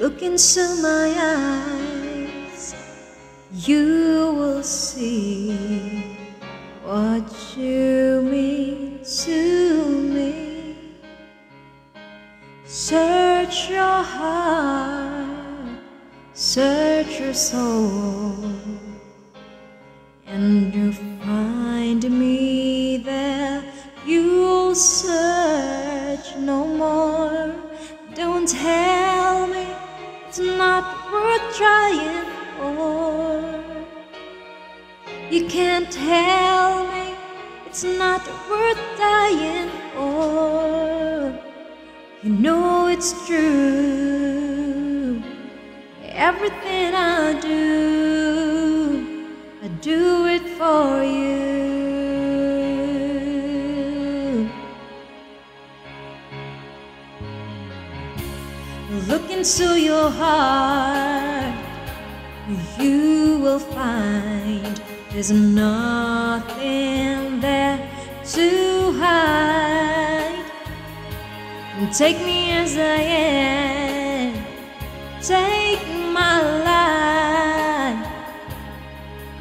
Look into my eyes, you will see what you mean to me. Search your heart, search your soul, and you find me there. You'll search no more. Don't tell me it's not worth trying for. You can't tell me it's not worth dying for. You know it's true. Everything I do it for you. Look into your heart, you will find there's nothing there to hide. Take me as I am, take my life.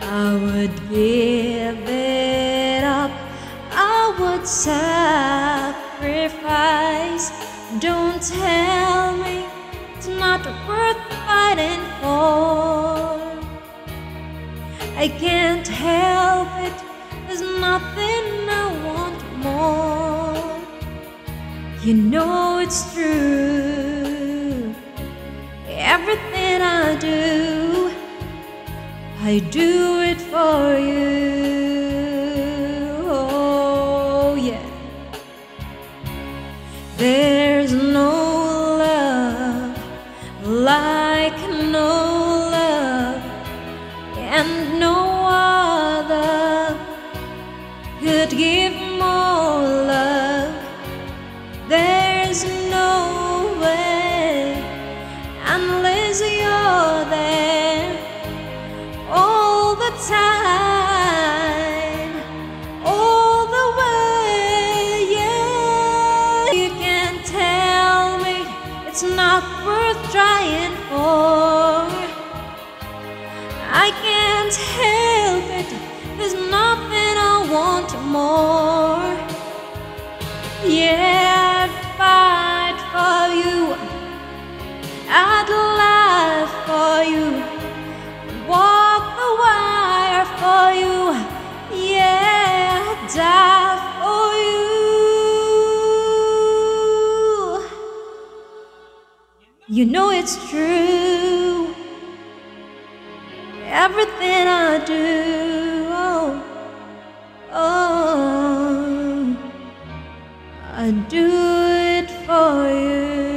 I would give it up, I would sacrifice. Don't tell me it's not worth fighting for. I can't help it, there's nothing I want more. You know it's true. Everything I do it for you. Oh yeah. There's no love like no love, and no other could give more love. There's no way unless you're there all the time, all the way. Yeah, you can't tell me it's not worth trying for. I can't help it, there's nothing I want more. Yeah, I'd fight for you, I'd laugh for you, walk the wire for you. Yeah, I'd die for you. You know it's true. Everything I do, oh, oh, I do it for you.